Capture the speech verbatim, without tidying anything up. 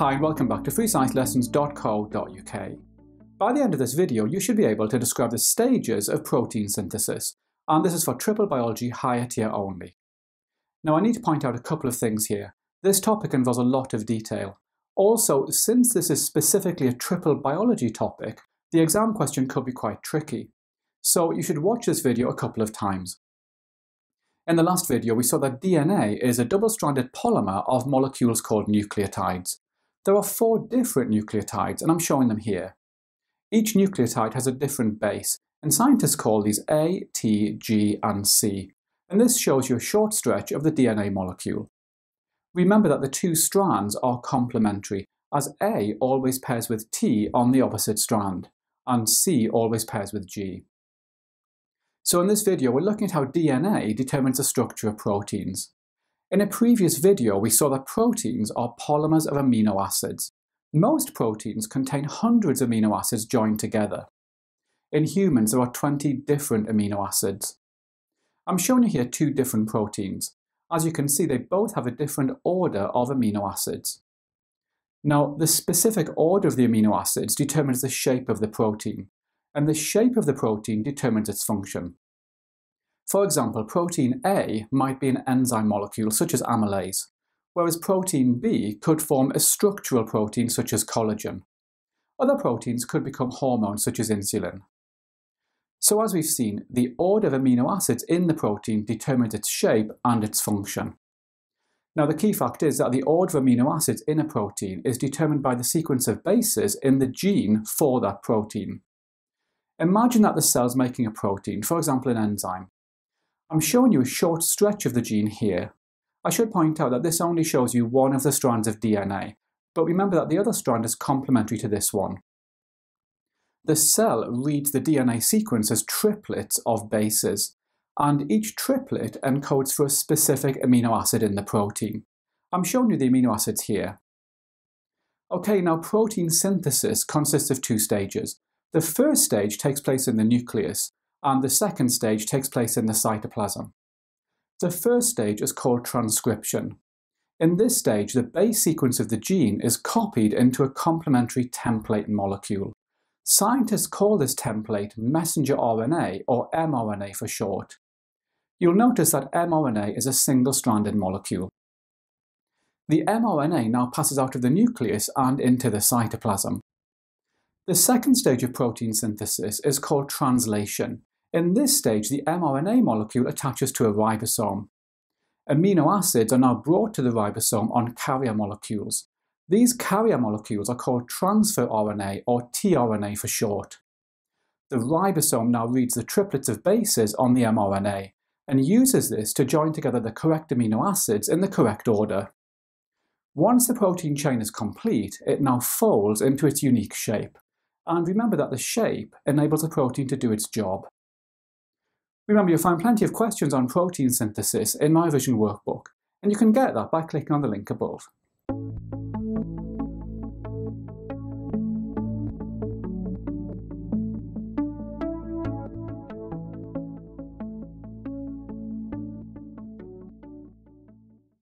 Hi, welcome back to free science lessons dot co dot U K. By the end of this video, you should be able to describe the stages of protein synthesis, and this is for triple biology higher tier only. Now, I need to point out a couple of things here. This topic involves a lot of detail. Also, since this is specifically a triple biology topic, the exam question could be quite tricky. So you should watch this video a couple of times. In the last video, we saw that D N A is a double-stranded polymer of molecules called nucleotides. There are four different nucleotides, and I'm showing them here. Each nucleotide has a different base, and scientists call these A, T, G, and C. And this shows you a short stretch of the D N A molecule. Remember that the two strands are complementary, as A always pairs with T on the opposite strand, and C always pairs with G. So in this video, we're looking at how D N A determines the structure of proteins. In a previous video, we saw that proteins are polymers of amino acids. Most proteins contain hundreds of amino acids joined together. In humans, there are twenty different amino acids. I'm showing you here two different proteins. As you can see, they both have a different order of amino acids. Now, the specific order of the amino acids determines the shape of the protein, and the shape of the protein determines its function. For example, protein A might be an enzyme molecule such as amylase, whereas protein B could form a structural protein such as collagen. Other proteins could become hormones such as insulin. So as we've seen, the order of amino acids in the protein determines its shape and its function. Now, the key fact is that the order of amino acids in a protein is determined by the sequence of bases in the gene for that protein. Imagine that the cell's making a protein, for example an enzyme. I'm showing you a short stretch of the gene here. I should point out that this only shows you one of the strands of D N A, but remember that the other strand is complementary to this one. The cell reads the D N A sequence as triplets of bases, and each triplet encodes for a specific amino acid in the protein. I'm showing you the amino acids here. Okay, now protein synthesis consists of two stages. The first stage takes place in the nucleus, and the second stage takes place in the cytoplasm. The first stage is called transcription. In this stage, the base sequence of the gene is copied into a complementary template molecule. Scientists call this template messenger R N A, or m R N A for short. You'll notice that m R N A is a single-stranded molecule. The m R N A now passes out of the nucleus and into the cytoplasm. The second stage of protein synthesis is called translation. In this stage, the m R N A molecule attaches to a ribosome. Amino acids are now brought to the ribosome on carrier molecules. These carrier molecules are called transfer R N A, or t R N A for short. The ribosome now reads the triplets of bases on the m R N A and uses this to join together the correct amino acids in the correct order. Once the protein chain is complete, it now folds into its unique shape. And remember that the shape enables a protein to do its job. Remember, you'll find plenty of questions on protein synthesis in my revision workbook, and you can get that by clicking on the link above.